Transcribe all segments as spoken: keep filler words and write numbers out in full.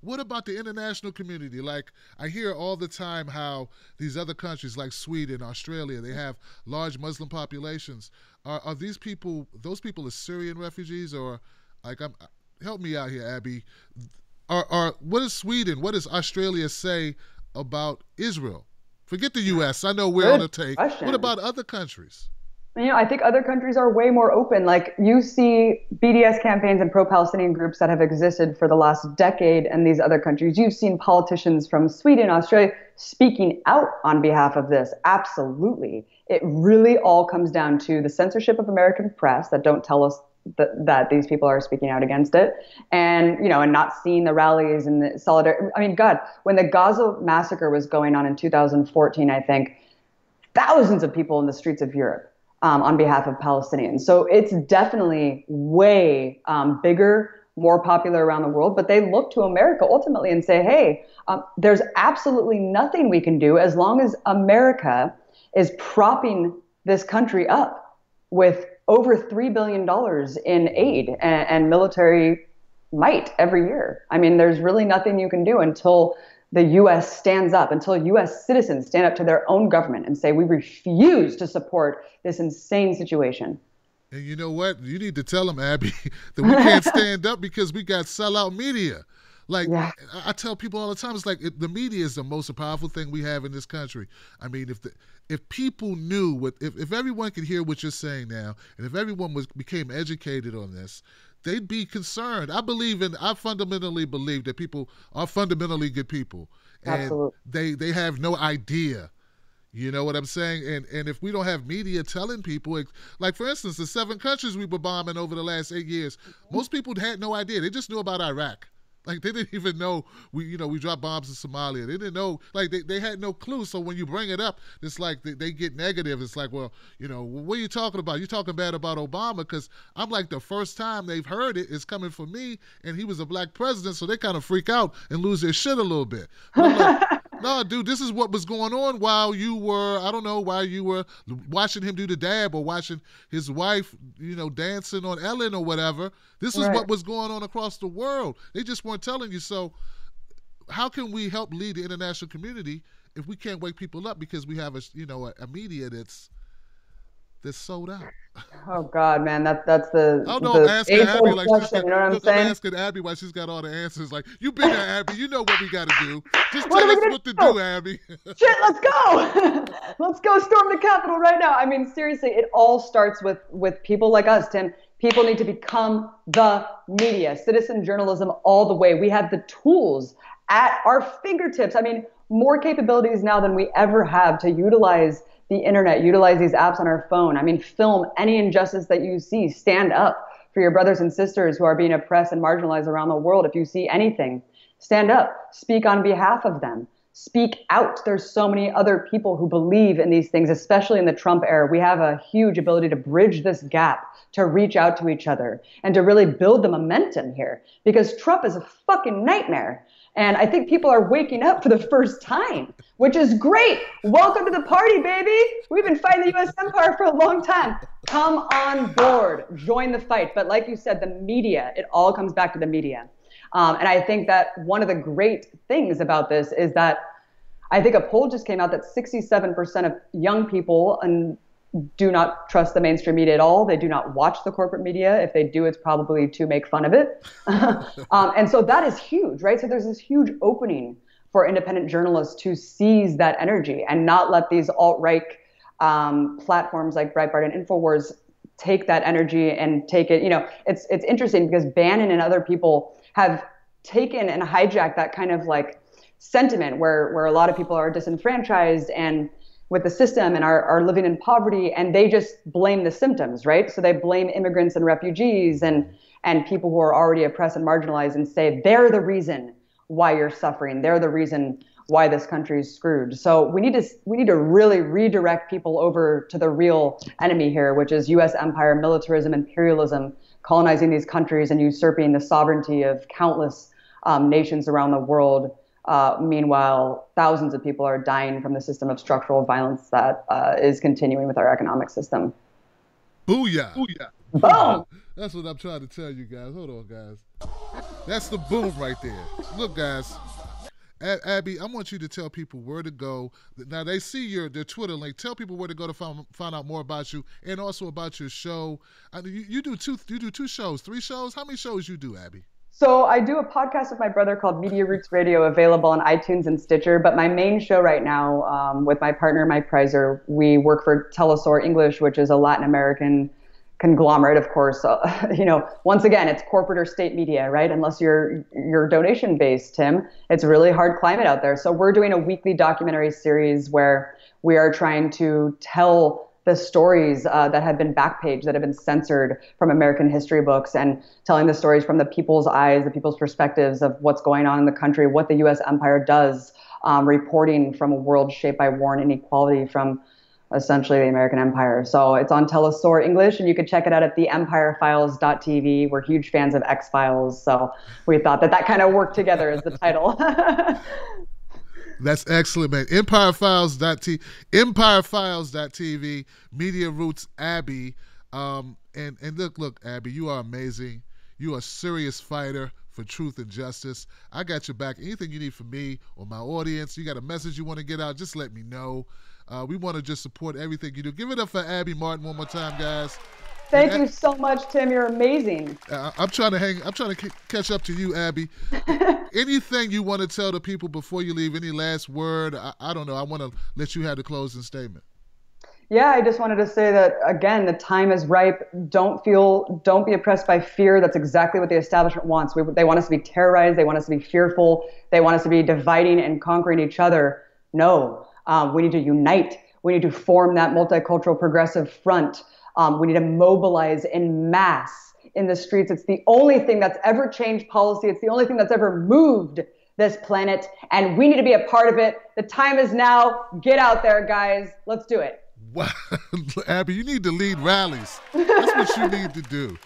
What about the international community? Like, I hear all the time how these other countries like Sweden, Australia, they have large Muslim populations. Are, are these people, those people are Syrian refugees, or, like, I'm, help me out here, Abby. Are, are, what does Sweden, what does Australia say about Israel? Forget the U S I know we're Good on a take. Question. What about other countries? You know, I think other countries are way more open. Like, you see B D S campaigns and pro-Palestinian groups that have existed for the last decade in these other countries. You've seen politicians from Sweden, Australia speaking out on behalf of this. Absolutely. It really all comes down to the censorship of American press that don't tell us th that these people are speaking out against it. And, you know, and not seeing the rallies and the solidarity. I mean, God, when the Gaza massacre was going on in two thousand fourteen, I think, thousands of people in the streets of Europe. Um, on behalf of Palestinians. So it's definitely way um, bigger, more popular around the world, but they look to America ultimately and say, hey, um, there's absolutely nothing we can do as long as America is propping this country up with over three billion dollars in aid and, and military might every year. I mean, there's really nothing you can do until the U S stands up, until U S citizens stand up to their own government and say, we refuse to support this insane situation. And you know what? You need to tell them, Abby, that we can't stand up because we got sellout media. Like, yeah. I tell people all the time, it's like it, the media is the most powerful thing we have in this country. I mean, if the, if people knew what, if, if everyone could hear what you're saying now, and if everyone was became educated on this, they'd be concerned. I believe in, I fundamentally believe that people are fundamentally good people. And Absolutely. they, they have no idea. You know what I'm saying? And and if we don't have media telling people, like, for instance, the seven countries we were bombing over the last eight years, mm-hmm. most people had no idea. They just knew about Iraq. Like, they didn't even know we, you know, we dropped bombs in Somalia. They didn't know, like, they, they had no clue. So when you bring it up, it's like they, they get negative. It's like, well, you know, what are you talking about? You're talking bad about Obama, because I'm like, the first time they've heard it is coming from me, and he was a black president, so they kind of freak out and lose their shit a little bit. No, dude, this is what was going on while you were, I don't know, while you were watching him do the dab or watching his wife, you know, dancing on Ellen or whatever. This is right. what was going on across the world. They just weren't telling you. So how can we help lead the international community if we can't wake people up because we have a, you know, a, a media that's, that's sold out? Oh God, man, that that's the. I don't know. I'm asking Abby, like, she's got, you know what I'm look, saying? I'm asking Abby why she's got all the answers. Like, you've been there, Abby. You know what we got to do. Just tell us what to do, Abby. Shit, let's go. Let's go storm the Capitol right now. I mean, seriously, it all starts with with people like us, Tim. People need to become the media, citizen journalism, all the way. We have the tools at our fingertips. I mean, more capabilities now than we ever have to utilize the internet, utilize these apps on our phone. I mean, film any injustice that you see. Stand up for your brothers and sisters who are being oppressed and marginalized around the world. If you see anything, stand up, speak on behalf of them, speak out. There's so many other people who believe in these things, especially in the Trump era. We have a huge ability to bridge this gap, to reach out to each other, and to really build the momentum here, because Trump is a fucking nightmare. And I think people are waking up for the first time, which is great. Welcome to the party, baby. We've been fighting the U S empire for a long time. Come on board, join the fight. But like you said, the media, it all comes back to the media. Um, and I think that one of the great things about this is that I think a poll just came out that sixty-seven percent of young people and do not trust the mainstream media at all. They do not watch the corporate media. If they do, it's probably to make fun of it. um, and so that is huge, right? So there's this huge opening for independent journalists to seize that energy and not let these alt-right um, platforms like Breitbart and Infowars take that energy and take it. You know, it's, it's interesting because Bannon and other people have taken and hijacked that kind of like sentiment where, where a lot of people are disenfranchised and with the system and are, are living in poverty, and they just blame the symptoms, right? So they blame immigrants and refugees and, and people who are already oppressed and marginalized and say, they're the reason why you're suffering. They're the reason why this country is screwed. So we need to, we need to really redirect people over to the real enemy here, which is U S empire, militarism, imperialism, colonizing these countries and usurping the sovereignty of countless um, nations around the world. Uh, meanwhile, thousands of people are dying from the system of structural violence that uh, is continuing with our economic system. Booyah! Booyah! Boom! That's what I'm trying to tell you guys. Hold on, guys. That's the boom right there. Look, guys. Abby, I want you to tell people where to go. Now, they see your their Twitter link. Tell people where to go to find, find out more about you and also about your show. I mean, you, you do two you do two shows, three shows. How many shows you do, Abby? So I do a podcast with my brother called Media Roots Radio, available on iTunes and Stitcher. But my main show right now, um, with my partner, Mike Preiser, we work for Telesur English, which is a Latin American conglomerate, of course. Uh, you know, once again, it's corporate or state media, right? Unless you're you're donation based, Tim. It's a really hard climate out there. So we're doing a weekly documentary series where we are trying to tell the stories uh, that have been backpaged, that have been censored from American history books, and telling the stories from the people's eyes, the people's perspectives of what's going on in the country, what the U S empire does, um, reporting from a world shaped by war and inequality from essentially the American empire. So it's on Telesur English, and you can check it out at the empire files dot t v. We're huge fans of X-Files, so we thought that that kind of worked together as the title. That's excellent, man. empire files dot t v, empire files dot t v, Media Roots Abby. Um, and, and look, look, Abby, you are amazing. You are a serious fighter for truth and justice. I got your back. Anything you need from me or my audience, you got a message you want to get out, just let me know. Uh, we want to just support everything you do. Give it up for Abby Martin one more time, guys. Thank you so much, Tim. You're amazing. Uh, I'm trying to hang. I'm trying to c catch up to you, Abby. Anything you want to tell the people before you leave? Any last word? I, I don't know. I want to let you have the closing statement. Yeah, I just wanted to say that again. The time is ripe. Don't feel. Don't be oppressed by fear. That's exactly what the establishment wants. We, they want us to be terrorized. They want us to be fearful. They want us to be dividing and conquering each other. No, um, we need to unite. We need to form that multicultural progressive front. Um, we need to mobilize en masse in the streets. It's the only thing that's ever changed policy. It's the only thing that's ever moved this planet, and we need to be a part of it. The time is now. Get out there, guys. Let's do it. Wow. Abby, you need to lead rallies. That's what you need to do.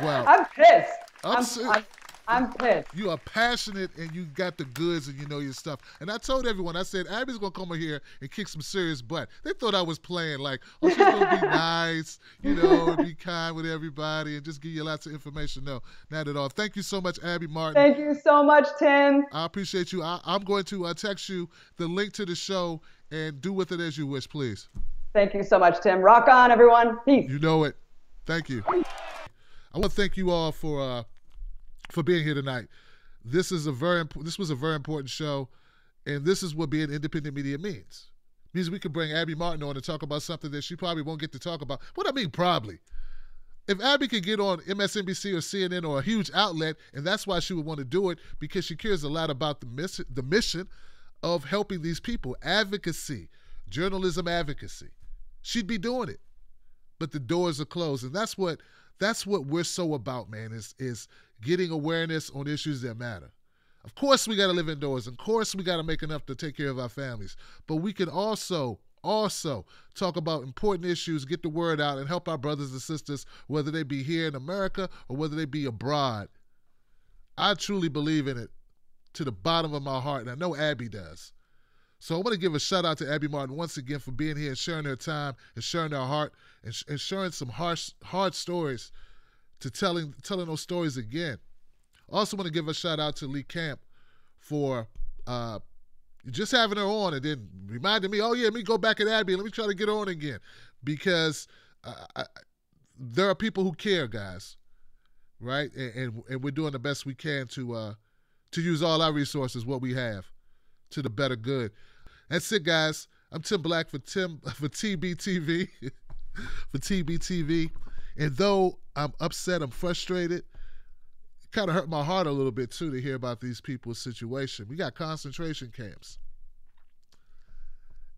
Wow. I'm pissed. I'm, I'm, I'm, I'm pissed. You are passionate, and you got the goods, and you know your stuff. And I told everyone, I said, Abby's going to come over here and kick some serious butt. They thought I was playing, like, oh, she's going to be nice, you know, and be kind with everybody and just give you lots of information. No, not at all. Thank you so much, Abby Martin. Thank you so much, Tim. I appreciate you. I, I'm going to uh, text you the link to the show, and do with it as you wish, please. Thank you so much, Tim. Rock on, everyone. Peace. You know it. Thank you. I want to thank you all for... Uh, for being here tonight. This is a very this was a very important show, and this is what being independent media means. It means we can bring Abby Martin on and talk about something that she probably won't get to talk about. What I mean, probably. If Abby could get on M S N B C or C N N or a huge outlet, and that's why she would want to do it, because she cares a lot about the miss the mission of helping these people, advocacy, journalism advocacy. She'd be doing it, but the doors are closed, and that's what that's what we're so about, man. Is is getting awareness on issues that matter. Of course we gotta live indoors. Of course we gotta make enough to take care of our families. But we can also, also talk about important issues, get the word out, and help our brothers and sisters, whether they be here in America or whether they be abroad. I truly believe in it to the bottom of my heart, and I know Abby does. So I wanna give a shout out to Abby Martin once again for being here and sharing her time and sharing her heart and, sh and sharing some harsh, hard stories to telling telling those stories again. I also want to give a shout out to Lee Camp for uh, just having her on and then reminding me, oh yeah, let me go back at Abby, let me try to get her on again. Because uh, I, there are people who care, guys, right? And, and, and we're doing the best we can to, uh, to use all our resources, what we have, to the better good. That's it, guys. I'm Tim Black for, Tim, for T B T V, for T B T V. And though I'm upset, I'm frustrated, it kind of hurt my heart a little bit, too, to hear about these people's situation. We got concentration camps.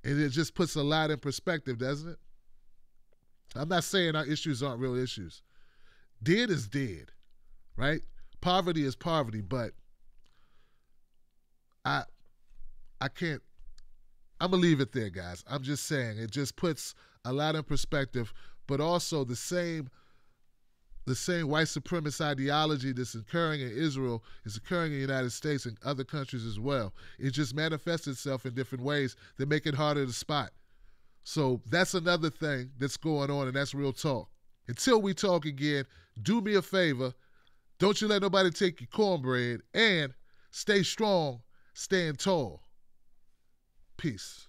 And it just puts a lot in perspective, doesn't it? I'm not saying our issues aren't real issues. Dead is dead, right? Poverty is poverty, but I, I can't. I'm going to leave it there, guys. I'm just saying it just puts a lot in perspective. But also the same the same white supremacist ideology that's occurring in Israel is occurring in the United States and other countries as well. It just manifests itself in different ways that make it harder to spot. So that's another thing that's going on, and that's real talk. Until we talk again, do me a favor, Don't you let nobody take your cornbread, and stay strong, stand tall. Peace.